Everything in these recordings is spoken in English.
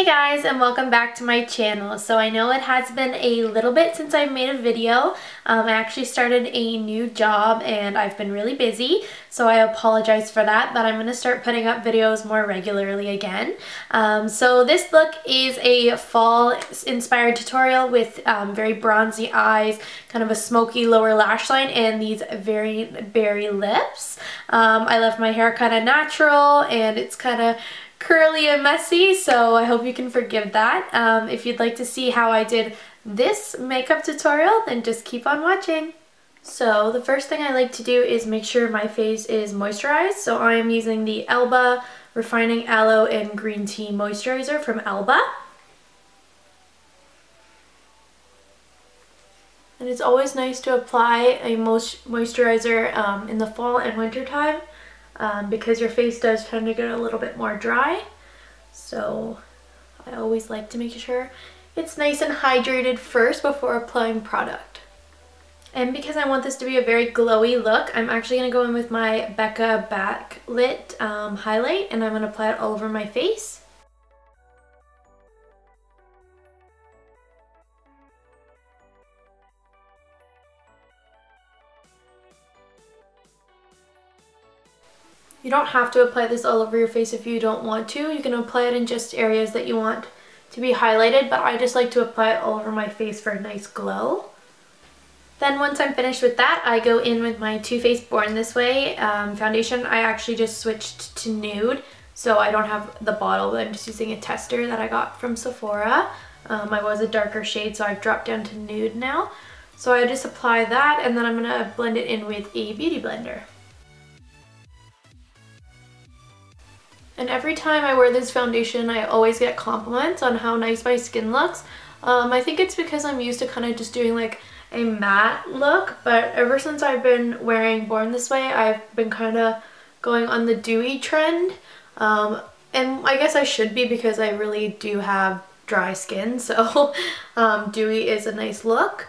Hey guys, and welcome back to my channel. So I know it has been a little bit since I've made a video. I actually started a new job and I've been really busy, so I apologize for that, but I'm going to start putting up videos more regularly again. So this look is a fall inspired tutorial with very bronzy eyes, kind of a smoky lower lash line, and these very berry lips. I left my hair kind of natural and it's kind of curly and messy, so I hope you can forgive that. If you'd like to see how I did this makeup tutorial, then just keep on watching. So the first thing I like to do is make sure my face is moisturized, so I am using the Elba Refining Aloe and Green Tea Moisturizer from Elba. And it's always nice to apply a moisturizer in the fall and winter time, because your face does tend to get a little bit more dry. So I always like to make sure it's nice and hydrated first before applying product. And because I want this to be a very glowy look, I'm actually going to go in with my Becca Backlit highlight, and I'm going to apply it all over my face. You don't have to apply this all over your face if you don't want to. You can apply it in just areas that you want to be highlighted, but I just like to apply it all over my face for a nice glow. Then once I'm finished with that, I go in with my Too Faced Born This Way foundation. I actually just switched to nude, so I don't have the bottle, but I'm just using a tester that I got from Sephora. I was a darker shade, so I've dropped down to nude now. So I just apply that, and then I'm going to blend it in with a beauty blender. And every time I wear this foundation, I always get compliments on how nice my skin looks. I think it's because I'm used to kind of just doing like a matte look, but ever since I've been wearing Born This Way, I've been kind of going on the dewy trend. And I guess I should be, because I really do have dry skin, so dewy is a nice look.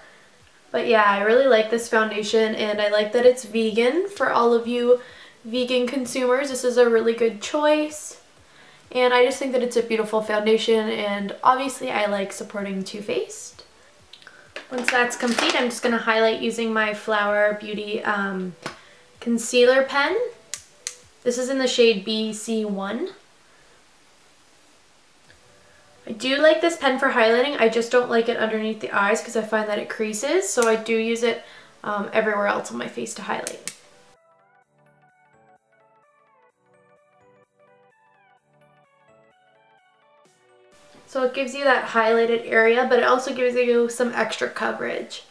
But yeah, I really like this foundation, and I like that it's vegan. For all of you vegan consumers, this is a really good choice, and I just think that it's a beautiful foundation, and obviously I like supporting Too Faced. Once that's complete, I'm just going to highlight using my Flower Beauty concealer pen. This is in the shade BC1. I do like this pen for highlighting. I just don't like it underneath the eyes because I find that it creases, so I do use it everywhere else on my face to highlight. So it gives you that highlighted area, but it also gives you some extra coverage.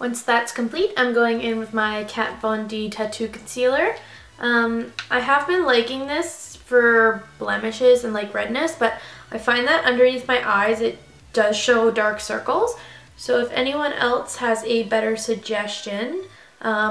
Once that's complete, I'm going in with my Kat Von D Tattoo Concealer. I have been liking this for blemishes and like redness, but I find that underneath my eyes it does show dark circles. So if anyone else has a better suggestion,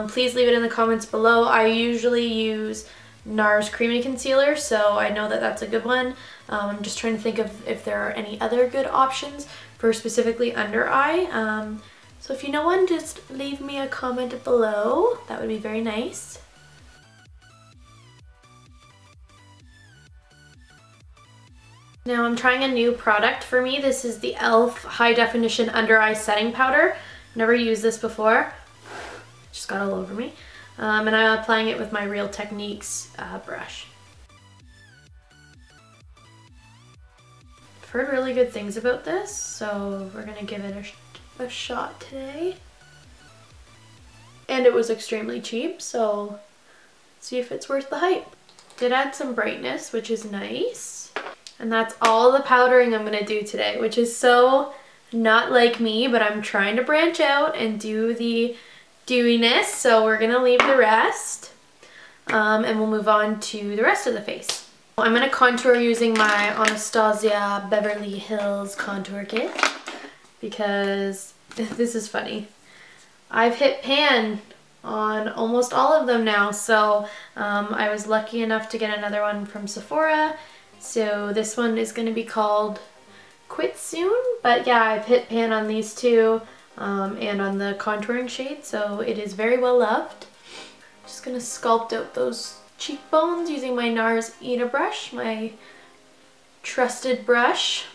please leave it in the comments below. I usually use NARS Creamy Concealer, so I know that that's a good one. I'm just trying to think of if there are any other good options for specifically under eye. So if you know one, just leave me a comment below. That would be very nice. Now I'm trying a new product for me. This is the e.l.f. High Definition Under Eye Setting Powder. Never used this before. Just got all over me, and I'm applying it with my Real Techniques brush. I've heard really good things about this, so we're gonna give it a shot today. And it was extremely cheap, so let's see if it's worth the hype. Did add some brightness, which is nice, and that's all the powdering I'm gonna do today, which is so not like me, but I'm trying to branch out and do the dewiness, so we're gonna leave the rest, and we'll move on to the rest of the face. I'm gonna contour using my Anastasia Beverly Hills contour kit, because this is funny. I've hit pan on almost all of them now, so I was lucky enough to get another one from Sephora, so this one is gonna be called Quit Soon. But yeah, I've hit pan on these two. and on the contouring shade, so it is very well loved. I'm just going to sculpt out those cheekbones using my NARS ITA brush, my trusted brush.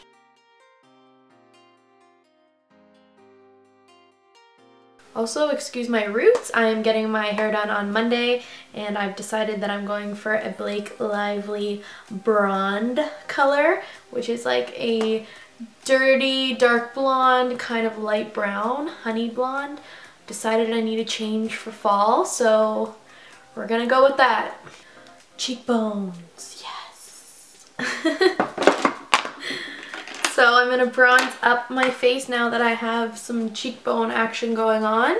Also, excuse my roots, I am getting my hair done on Monday and I've decided that I'm going for a Blake Lively blonde color, which is like a dirty dark blonde, kind of light brown, honey blonde. Decided I need a change for fall, so we're gonna go with that. Cheekbones, yes. So I'm going to bronze up my face now that I have some cheekbone action going on.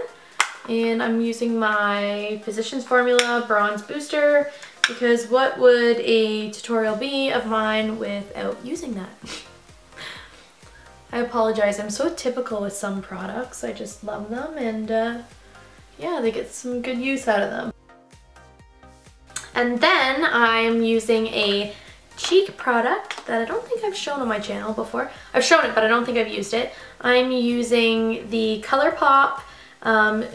And I'm using my Physicians Formula Bronze Booster because what would a tutorial be of mine without using that? I apologize, I'm so typical with some products. I just love them and yeah, they get some good use out of them. And then I'm using a cheek product that I don't think I've shown on my channel before. I've shown it, but I don't think I've used it. I'm using the ColourPop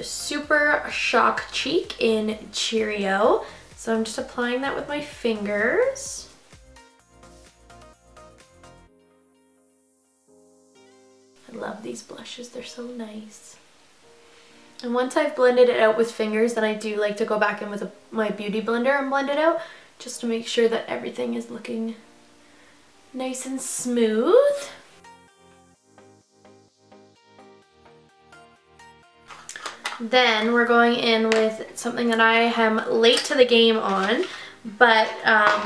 Super Shock Cheek in Cheerio. So I'm just applying that with my fingers. I love these blushes, they're so nice. And once I've blended it out with fingers, then I do like to go back in with my beauty blender and blend it out, just to make sure that everything is looking nice and smooth. Then we're going in with something that I am late to the game on, but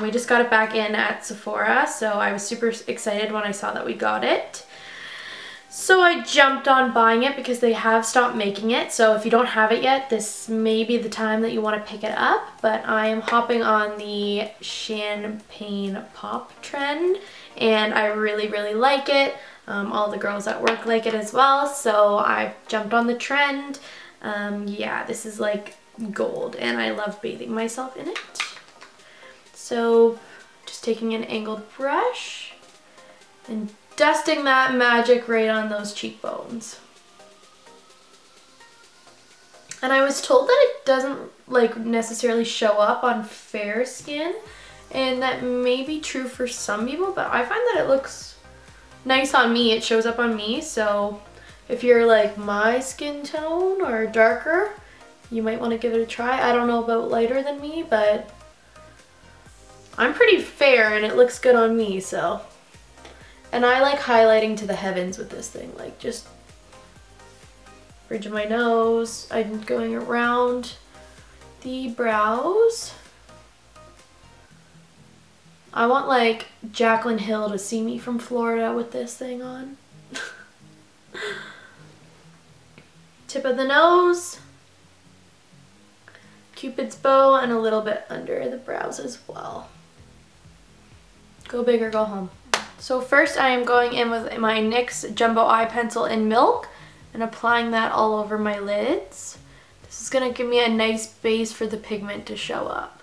we just got it back in at Sephora, so I was super excited when I saw that we got it. So I jumped on buying it because they have stopped making it, so if you don't have it yet, this may be the time that you want to pick it up, but I am hopping on the champagne pop trend and I really, really like it. All the girls at work like it as well, so I jumped on the trend. Yeah, this is like gold and I love bathing myself in it. So just taking an angled brush and dusting that magic right on those cheekbones. And I was told that it doesn't like necessarily show up on fair skin, and that may be true for some people, but I find that it looks nice on me. It shows up on me, so if you're like my skin tone or darker, you might want to give it a try. I don't know about lighter than me, but I'm pretty fair and it looks good on me, so. And I like highlighting to the heavens with this thing, like just bridge of my nose. I'm going around the brows. I want like Jaclyn Hill to see me from Florida with this thing on. Tip of the nose, Cupid's bow, and a little bit under the brows as well. Go big or go home. So first I am going in with my NYX Jumbo Eye Pencil in Milk and applying that all over my lids. This is going to give me a nice base for the pigment to show up.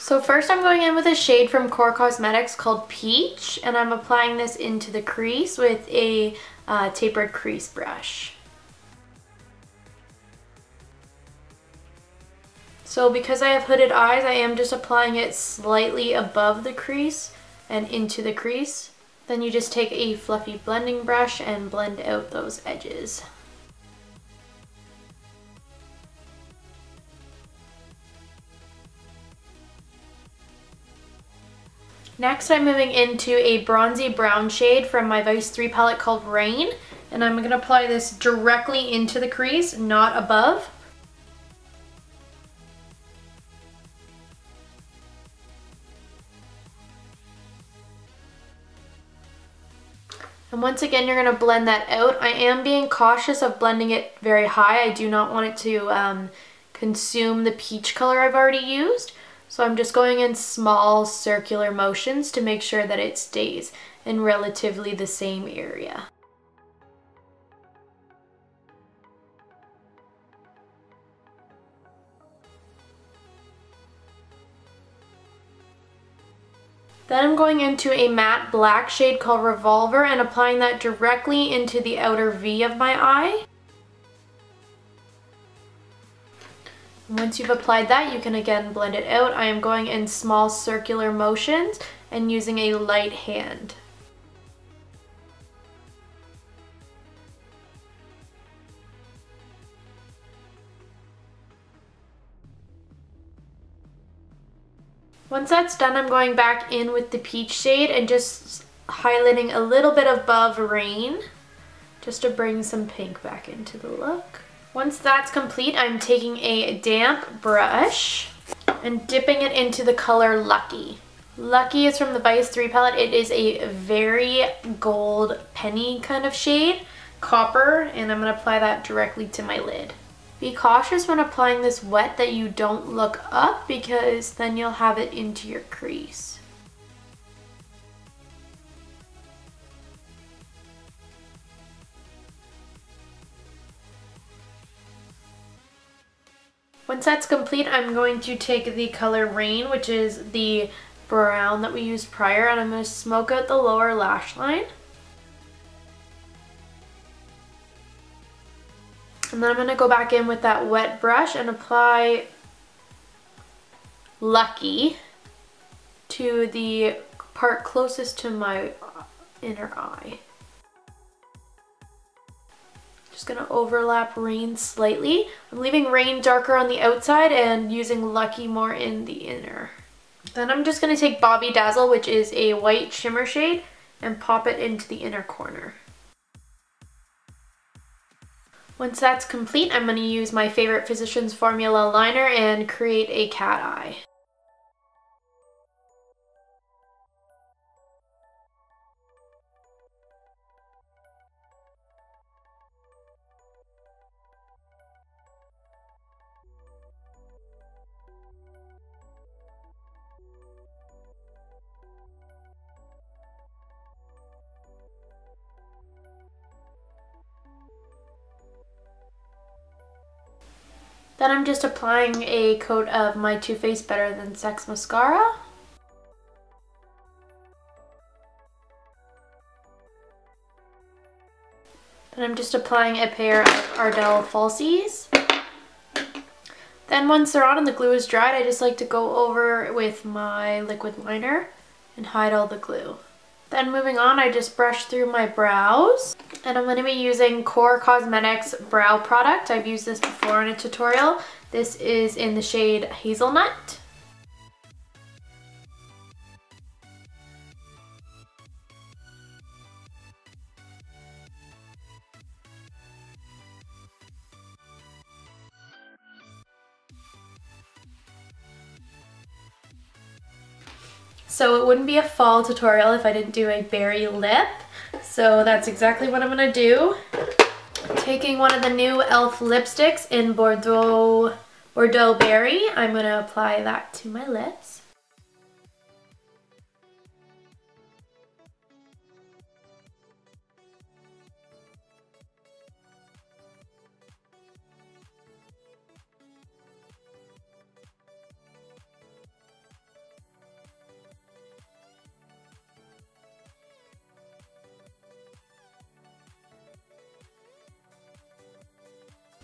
So first I'm going in with a shade from Core Cosmetics called Peach, and I'm applying this into the crease with a tapered crease brush. So because I have hooded eyes, I am just applying it slightly above the crease and into the crease. Then you just take a fluffy blending brush and blend out those edges. Next, I'm moving into a bronzy brown shade from my Vice 3 palette called Rain, and I'm going to apply this directly into the crease, not above. And once again, you're going to blend that out. I am being cautious of blending it very high. I do not want it to consume the peach color I've already used. So I'm just going in small circular motions to make sure that it stays in relatively the same area. Then I'm going into a matte black shade called Revolver and applying that directly into the outer V of my eye. And once you've applied that, you can again blend it out. I am going in small circular motions and using a light hand. Once that's done, I'm going back in with the peach shade and just highlighting a little bit above Rain, just to bring some pink back into the look. Once that's complete, I'm taking a damp brush and dipping it into the color Lucky. Lucky is from the Vice 3 palette. It is a very gold penny kind of shade, copper, and I'm going to apply that directly to my lid. Be cautious when applying this wet that you don't look up, because then you'll have it into your crease. Once that's complete, I'm going to take the color Rain, which is the brown that we used prior, and I'm going to smoke out the lower lash line. And then I'm going to go back in with that wet brush and apply Lucky to the part closest to my inner eye. Just going to overlap Rain slightly. I'm leaving Rain darker on the outside and using Lucky more in the inner. Then I'm just going to take Bobby Dazzle, which is a white shimmer shade, and pop it into the inner corner. Once that's complete, I'm going to use my favorite Physicians Formula liner and create a cat eye. Then I'm just applying a coat of my Too Faced Better Than Sex mascara. Then I'm just applying a pair of Ardell falsies. Then once they're on and the glue is dried, I just like to go over with my liquid liner and hide all the glue. Then moving on, I just brush through my brows. And I'm going to be using Core Cosmetics brow product. I've used this before in a tutorial. This is in the shade Hazelnut. So it wouldn't be a fall tutorial if I didn't do a berry lip. So that's exactly what I'm going to do. Taking one of the new e.l.f. lipsticks in Bordeaux Berry, I'm going to apply that to my lips.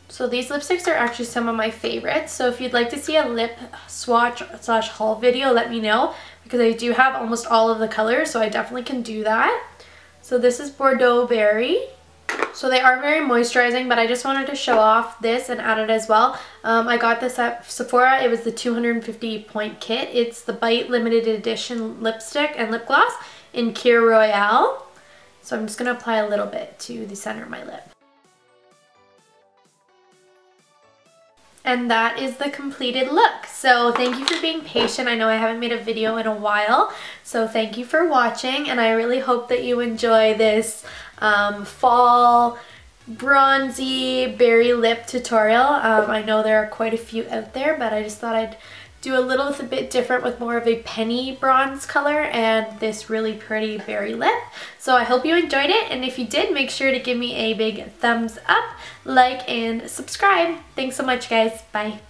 So these lipsticks are actually some of my favorites. So if you'd like to see a lip swatch / haul video, let me know, because I do have almost all of the colors, so I definitely can do that. So this is Bordeaux Berry. So they are very moisturizing, but I just wanted to show off this and add it as well. I got this at Sephora. It was the 250-point kit. It's the BITE limited edition lipstick and lip gloss in Kir Royale. So I'm just going to apply a little bit to the center of my lip. And that is the completed look. So thank you for being patient. I know I haven't made a video in a while. So thank you for watching. And I really hope that you enjoy this fall bronzy berry lip tutorial. I know there are quite a few out there, but I just thought I'd do a little bit different with more of a penny bronze color and this really pretty berry lip. So I hope you enjoyed it, and if you did, make sure to give me a big thumbs up, like, and subscribe. Thanks so much, guys. Bye.